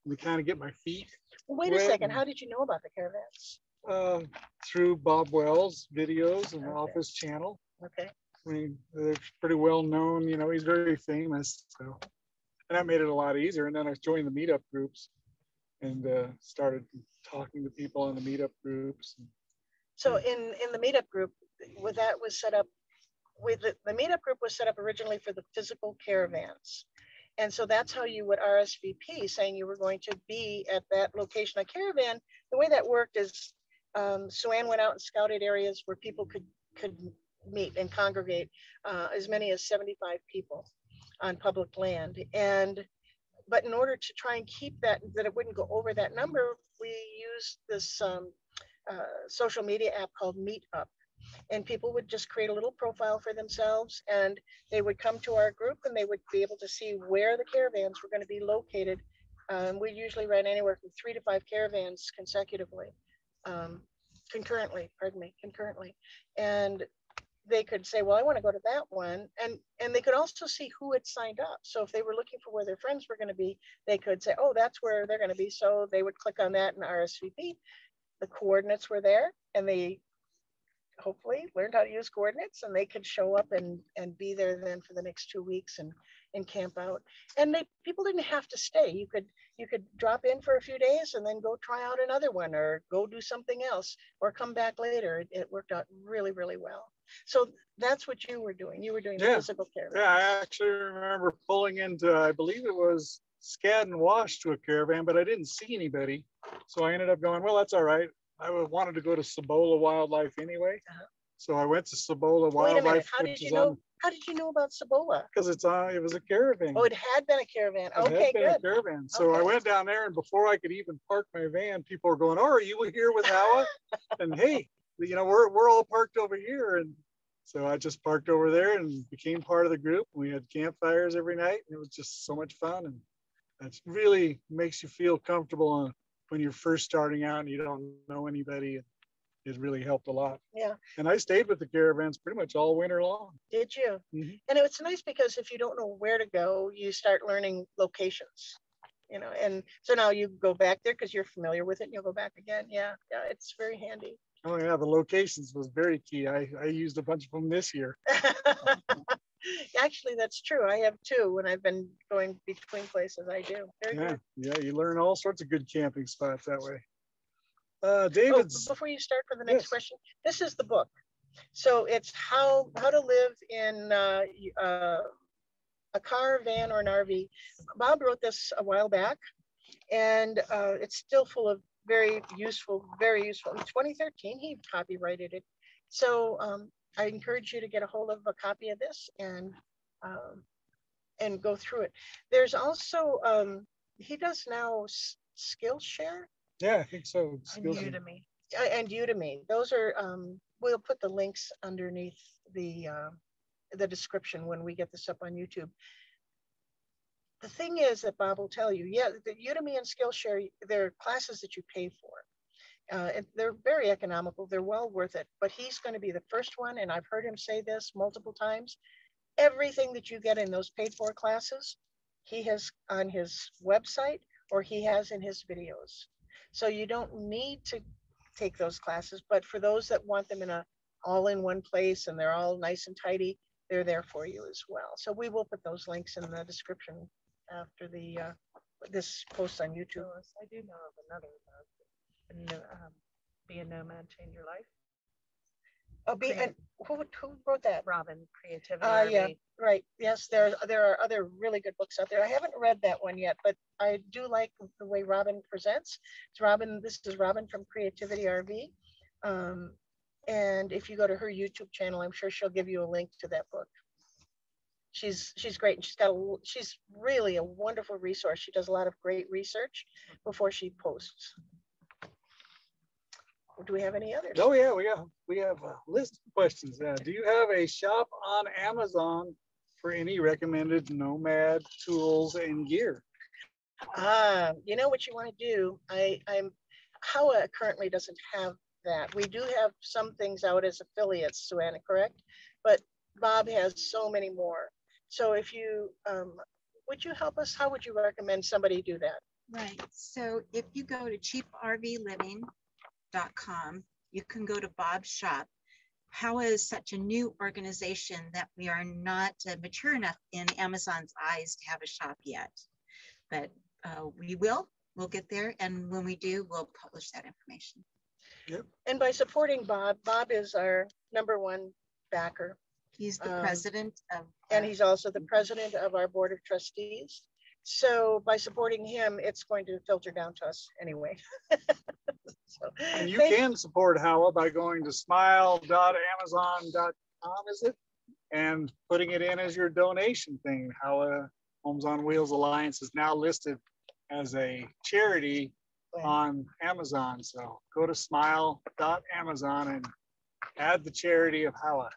and to kind of get my feet. Well, wait a second. How did you know about the caravans? Uh, through Bob Wells' videos and okay. Office channel. Okay. I mean, they're pretty well known. You know, he's very famous. So, and that made it a lot easier. And then I joined the meetup groups and uh, started talking to people on the meetup groups. And, so in, in the meetup group, with that was set up, with the, the meetup group was set up originally for the physical caravans. And so that's how you would R S V P, saying you were going to be at that location, a caravan. The way that worked is um, Suanne went out and scouted areas where people could, could meet and congregate, uh, as many as seventy-five people on public land. And but in order to try and keep that, that it wouldn't go over that number, we used this um, uh, social media app called Meetup. And people would just create a little profile for themselves, and they would come to our group and they would be able to see where the caravans were going to be located. Um, we usually ran anywhere from three to five caravans consecutively, um, concurrently, pardon me, concurrently. And they could say, well, I want to go to that one. And, and they could also see who had signed up. So if they were looking for where their friends were going to be, they could say, oh, that's where they're going to be. So they would click on that and R S V P. The coordinates were there, and they hopefully learned how to use coordinates, and they could show up and, and be there then for the next two weeks and, and camp out. And they, people didn't have to stay. You could, you could drop in for a few days and then go try out another one, or go do something else, or come back later. It, it worked out really, really well. So that's what you were doing. You were doing yeah. the physical care. Yeah, I actually remember pulling into, I believe it was Scadden Wash, to a caravan, but I didn't see anybody. So I ended up going, well, that's all right. I wanted to go to Cibola Wildlife anyway, uh-huh. so I went to Cibola Wildlife. Wait a minute. How did you know? On, how did you know about Cibola? Because it's on. It was a caravan. Oh, it had been a caravan. It okay, had been good. A caravan. So okay. I went down there, and before I could even park my van, people were going, "Oh, are you here with Hawa?" And hey, you know, we're we're all parked over here, and so I just parked over there and became part of the group. We had campfires every night, and it was just so much fun, and it really makes you feel comfortable on. When you're first starting out and you don't know anybody, it really helped a lot. Yeah. And I stayed with the caravans pretty much all winter long. Did you? Mm-hmm. And it's nice because if you don't know where to go, you start learning locations, you know, and so now you go back there because you're familiar with it and you'll go back again. Yeah. Yeah. It's very handy. Oh yeah. The locations was very key. I, I used a bunch of them this year. Actually, that's true. I have two when I've been going between places. I do. Very yeah, good. Yeah, you learn all sorts of good camping spots that way. Uh, David's. Oh, before you start for the next yes. question, this is the book. So it's how how to live in uh, uh, a car, van, or an R V. Bob wrote this a while back, and uh, it's still full of very useful, very useful. In twenty thirteen, he copyrighted it. So. Um, I encourage you to get a hold of a copy of this and um, and go through it. There's also, um, he does now Skillshare? Yeah, I think so. And Udemy. And Udemy. Those are, um, we'll put the links underneath the, uh, the description when we get this up on YouTube. The thing is that Bob will tell you, yeah, the Udemy and Skillshare, they're classes that you pay for. Uh, and they're very economical. They're well worth it. But he's going to be the first one, and I've heard him say this multiple times. Everything that you get in those paid-for classes, he has on his website or he has in his videos. So you don't need to take those classes. But for those that want them in a all-in-one place and they're all nice and tidy, they're there for you as well. So we will put those links in the description after the uh, this post on YouTube. I do know of another one. And, um, Be a Nomad, Change Your Life. Oh, be and who who wrote that? Robin, Creativity R V. Uh, yeah, right. Yes, there there are other really good books out there. I haven't read that one yet, but I do like the way Robin presents. It's Robin. This is Robin from Creativity R V, um, and if you go to her YouTube channel, I'm sure she'll give you a link to that book. She's she's great, and she's got a she's really a wonderful resource. She does a lot of great research before she posts. Do we have any others? Oh yeah, we have we have a list of questions. Uh, do you have a shop on Amazon for any recommended nomad tools and gear? Uh, you know what you want to do. I I'm Hawa currently doesn't have that. We do have some things out as affiliates, Suanne, correct? But Bob has so many more. So if you, um, would you help us? How would you recommend somebody do that? Right, so if you go to cheap R V living dot com, you can go to Bob's shop. How is such a new organization that we are not uh, mature enough in Amazon's eyes to have a shop yet? But uh, we will, we'll get there. And when we do, we'll publish that information. Yep. And by supporting Bob, Bob is our number one backer. He's the um, president of- And he's also the president of our board of trustees. So by supporting him, it's going to filter down to us anyway. So, and you can support Howa by going to smile dot amazon dot com, is it? And putting it in as your donation thing. Howa Homes on Wheels Alliance is now listed as a charity on Amazon. So go to smile dot amazon and add the charity of Howa.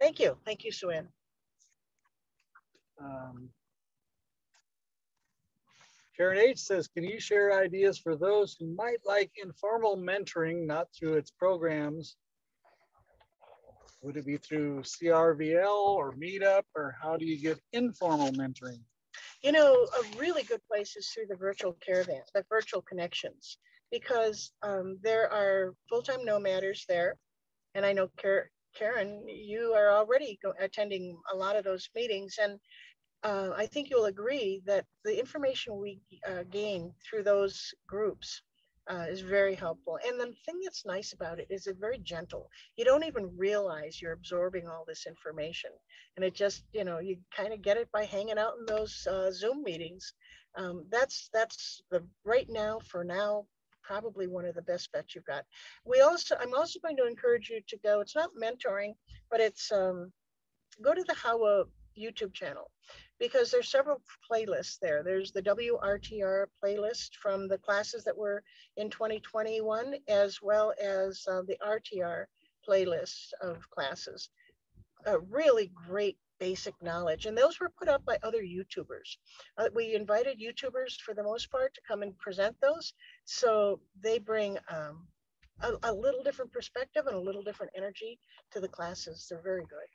Thank you. Thank you, Suanne. Um, Karen H says, can you share ideas for those who might like informal mentoring, not through its programs? Would it be through C R V L or Meetup, or how do you get informal mentoring? You know, a really good place is through the virtual caravan, the virtual connections, because um, there are full-time nomaders there. And I know Karen, you are already attending a lot of those meetings. And Uh, I think you'll agree that the information we uh, gain through those groups uh, is very helpful. And the thing that's nice about it is it's very gentle. You don't even realize you're absorbing all this information. And it just, you know, you kind of get it by hanging out in those uh, Zoom meetings. Um, that's that's the right now for now, probably one of the best bets you've got. We also, I'm also going to encourage you to go, it's not mentoring, but it's um, go to the Howa YouTube channel, because there's several playlists there. There's the W R T R playlist from the classes that were in twenty twenty-one, as well as uh, the R T R playlist of classes. A really great basic knowledge. And those were put up by other YouTubers. Uh, we invited YouTubers for the most part to come and present those. So they bring um, a, a little different perspective and a little different energy to the classes. They're very good.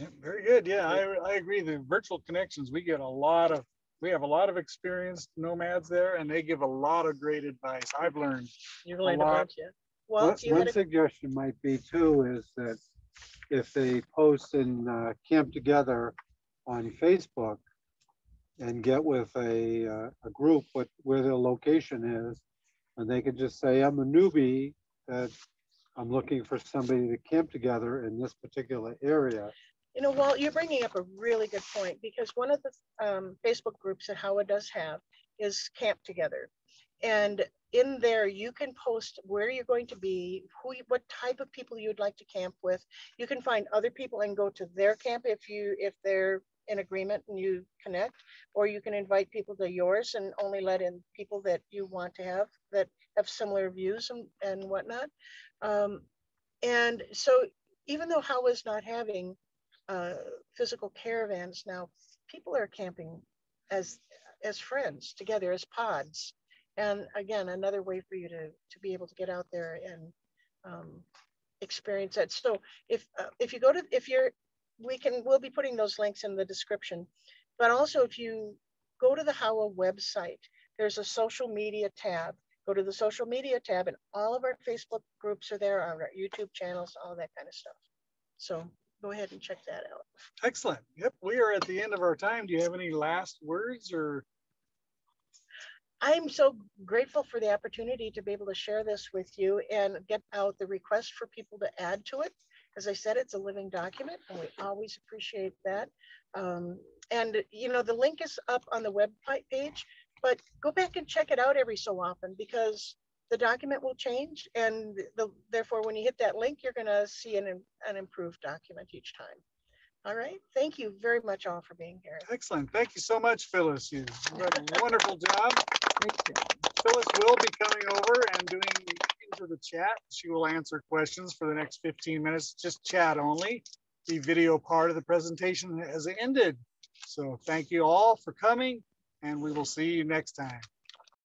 Yeah, very good. Yeah, I, I agree. The virtual connections, we get a lot of, we have a lot of experienced nomads there, and they give a lot of great advice. I've learned. You've learned a lot. Well, one, you one a... suggestion might be too is that if they post in uh, Camp Together on Facebook and get with a uh, a group with where their location is, and they can just say, "I'm a newbie that I'm looking for somebody to camp together in this particular area." You know, Walt, you're bringing up a really good point, because one of the um, Facebook groups that Howa does have is Camp Together. And in there, you can post where you're going to be, who, what type of people you'd like to camp with. You can find other people and go to their camp if you if they're in agreement and you connect, or you can invite people to yours and only let in people that you want to have that have similar views and, and whatnot. Um, and so even though Howa is not having Uh, physical caravans now, people are camping as as friends together, as pods. And again, another way for you to to be able to get out there and um, experience that. So if uh, if you go to if you're we can we'll be putting those links in the description, but also if you go to the Howa website, there's a social media tab. Go to the social media tab, and all of our Facebook groups are there, our YouTube channels, all that kind of stuff. So go ahead and check that out. Excellent. Yep, we are at the end of our time. Do you have any last words? Or I'm so grateful for the opportunity to be able to share this with you and get out the request for people to add to it. As I said, it's a living document, and we always appreciate that. Um, and you know, the link is up on the web page, but go back and check it out every so often, because the document will change, and the, therefore, when you hit that link, you're going to see an, an improved document each time. All right. Thank you very much all for being here. Excellent. Thank you so much, Phyllis. You've done a wonderful job. Thank you. Phyllis will be coming over and doing into the chat. She will answer questions for the next fifteen minutes, just chat only. The video part of the presentation has ended. So thank you all for coming, and we will see you next time.